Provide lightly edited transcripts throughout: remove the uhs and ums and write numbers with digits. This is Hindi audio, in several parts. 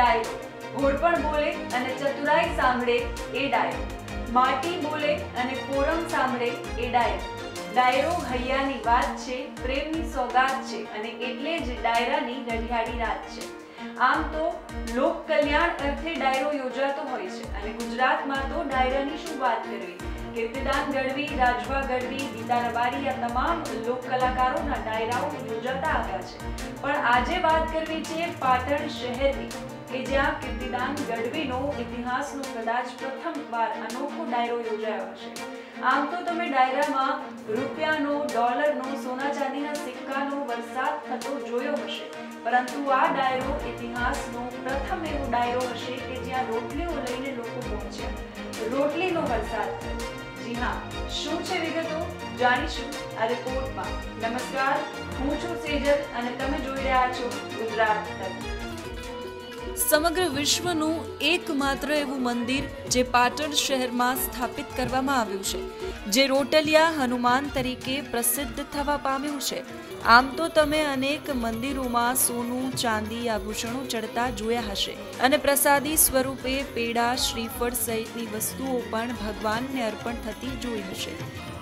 ડાયરો, ઘોડપણ બોલે અને ચતુરાઈ સાંભળે એ ડાયરો, માટી બોલે અને કોરમ સાંભળે એ ડાયરો। ડાયરો હૈયાની વાત છે, પ્રેમની સોગાત છે અને એટલે જ ડાયરાની ગઢિયાળી રાત છે। આમ તો લોક કલ્યાણ અર્થે ડાયરો યોજાતો હોય છે અને ગુજરાતમાં તો ડાયરાની શું વાત કરવી। कीर्तिदान गढ़वी, राजवा गढ़वी, गीता रबारी या तमाम लोक कलाकारों ना डायराओं योजाता आव्या छे। पण आजे बात करवी छे पाटण शहर की के ज्यां कीर्तिदान गढ़वी नो इतिहास नो कदाच प्रथमवार अनोखो डायरो योजायो हशे। आम तो तमे डायरा में रूपिया नो, डॉलर नो, सोना चांदी ना सिक्का नो वरसाद थतो जोयो हशे, परंतु आ डायरो इतिहास नो प्रथम एवो डायरो हशे के ज्यां रोटलीओ लईने लोको पहोंच्या। रोटली नो वरसाद। जी हाँ, शू छे विगतो जाणीशुं आ रिपोर्ट मां। नमस्कार, हूँ छुं सेजल अने तमे जोई रह्या छो गुजरात तक। समग्र विश्वनु एकमात्र एवुं मंदिर जे पाटण शहर में स्थापित करवामां आव्युं छे, जे रोटलिया हनुमान तरीके प्रसिद्ध थवा पाम्युं छे। आम तो तमे अनेक मंदिरों में सोनू चांदी आभूषणों चढ़ता जोया हशे अने प्रसादी स्वरूपे पेड़ा, श्रीफळ सहितनी वस्तुओं पण भगवानने अर्पण थती जोई हशे।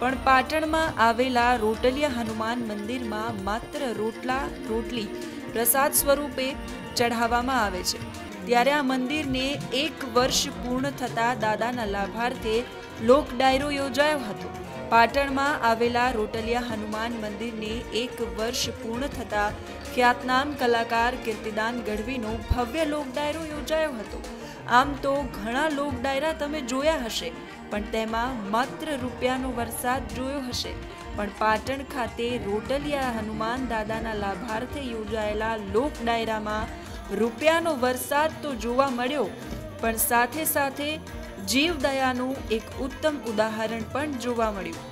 पण पाटणमां आवेला रोटलिया हनुमान मंदिर में मात्र रोटला, रोटली प्रसाद स्वरूपे चढ़ावामां आवे छे। त्यारे आ मंदिर ने एक वर्ष पूर्ण थता दादाना लाभार्थे लोक डायरो योजायो हतो। पाटण में आवेला रोटलिया हनुमान मंदिर ने एक वर्ष पूर्ण थता ख्यातनाम कलाकार कीर्तिदान गढ़वी नो भव्य लोक डायरो योजायो हतो। आम तो घणा लोक डायरा तमे जोया हशे, पण तेमां मात्र रूपियानो वरसाद जोयो हशे। पण पाटण खाते रोटलिया हनुमान दादाना लाभार्थे योजायेला लोक डायरा में रूपियानो वरसाद तो जोवा मळ्यो, पण साथे साथे जीवदयानु एक उत्तम उदाहरण पण जोवा मळ्युं।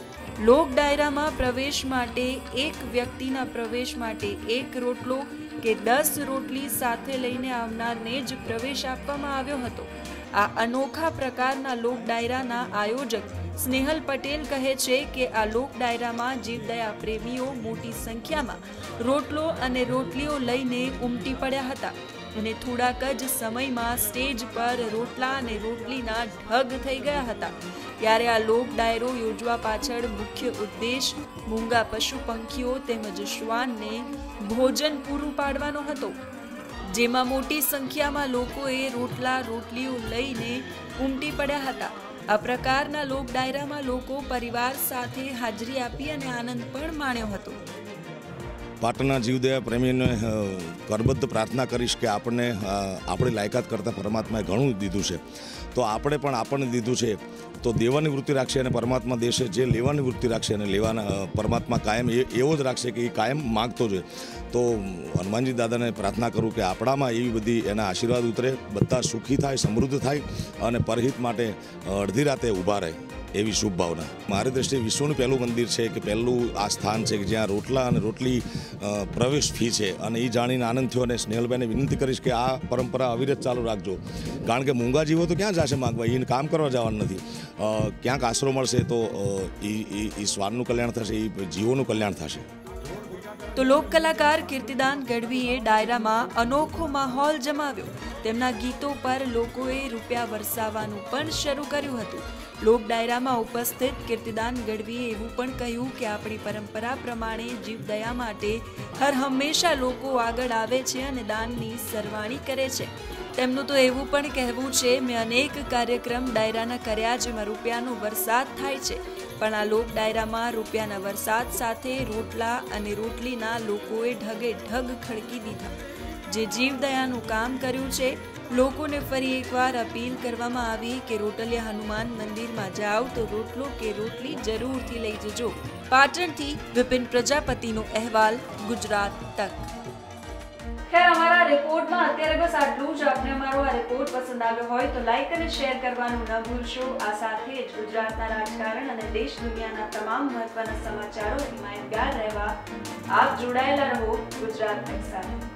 लोक डायरा में प्रवेश माटे एक व्यक्तिना प्रवेश माटे एक रोटलो के 10 रोटली साथे लईने आवनारने ज प्रवेश आपवामां आव्यो हतो। आ अनोखा प्रकारना लोक डायराना आयोजक स्नेहल पटेल कहे छे के आ लोक डायरा में जीवदया प्रेमीओ मोटी संख्या में रोटलो अने रोटलीओ लईने उमटी पड्या हता। थोड़ाक ज समय में स्टेज पर रोटला ने रोटलीना ढग थई गया हता। त्यारे आ लोक डायरो योजवा पाछळ मुख्य उद्देश्य मूंगा पशु पंखीओ तेमज श्वानने भोजन पूरुं पाडवानो हतो, जेमां मोटी संख्यामां लोकोए रोटला, रोटलीओ लईने उमटी पड्या हता। आ प्रकारना लोक डायरामां लोको परिवार साथे हाजरी आपी अने आनंद पण माण्यो हतो। पाटणना जीवदया प्रेमी ने करबद्ध प्रार्थना करीश कि आपने अपनी लायकात करता परमात्माए घणुं दीधुं छे, तो आपणे पण आपने दीधुं छे तो देवानी वृत्ति राखशे अने परमात्मा देशे। जे लेवानी वृत्ति राखशे अने लेवाना परमात्मा कायम एवो ज राखशे कि ए कायम मागतो ज। तो हनुमानजी दादाने प्रार्थना करूँ कि आपणामां एवी बधी एना आशीर्वाद उतरे, बधा सुखी थाय, समृद्ध थाय अने परहित माटे अर्धी राते ऊभा रहे एवी शुभ भावना। मारी दृष्टि विश्वनु पहलू मंदिर है कि पहलू आ स्थान है कि ज्यां रोटला अने रोटली प्रवेश फी है अने ए जाणीने आनंद थयो। अने स्नेहलबेने विनती करीश कि आ परंपरा अविरत चालू राखजो, कारण के मूंगा जीवो तो क्यां जाशे मागवा, एने काम करवा जवानुं नथी। क्यांक आसरो मळशे तो ई स्वारनुं कल्याण थशे, ई जीवोनुं कल्याण थशे। तो लोक कलाकार कीर्तिदान गढ़वीए डायरा में अनोखो माहौल जमाव्यो। तेमना गीतों पर लोकोए रूपिया वरसावानुं पण शरू कर्युं हतुं। लोक डायरा में उपस्थित कीर्तिदान गढ़वीए एवुं पण कह्युं कि आपणी परंपरा प्रमाणे जीवदया माटे हर हमेशा लोको आगळ आवे छे अने दाननी सरवाणी करे छे। तेमनुं तो एवुं पण कहेवुं छे, मैं अनेक कार्यक्रम डायराना कर्या जेमां रूपियानो वरसाद थाय छे, पण आ लोक डायरा में रूपियाना वरसाद साथे रोटला अने रोटलीना लोकोए ढगे ढग खड़की दीधा, जे जीवदयानुं काम कर्युं छे। लोकोने फरी एकवार अपील करवामां आवी के रोटलिया हनुमान मंदिर में जाओ तो रोटलो के रोटली जरूरथी लई जजो। पाटणथी विपिन प्रजापतिनो अहेवाल, गुजरात तक। खैर, हमारा रिपोर्ट में अत्यारे बस आटलू ज। आपने हमारो आ रिपोर्ट पसंद आव्यो होय तो लाइक अने शेर करवानुं न भूलशो। आ साथे ज गुजरातना राजकारण अने देश दुनियाना तमाम महत्वना समाचारोथी माहितगार रहेवा आप जोड़ायेला रहो गुजरात तक साथ।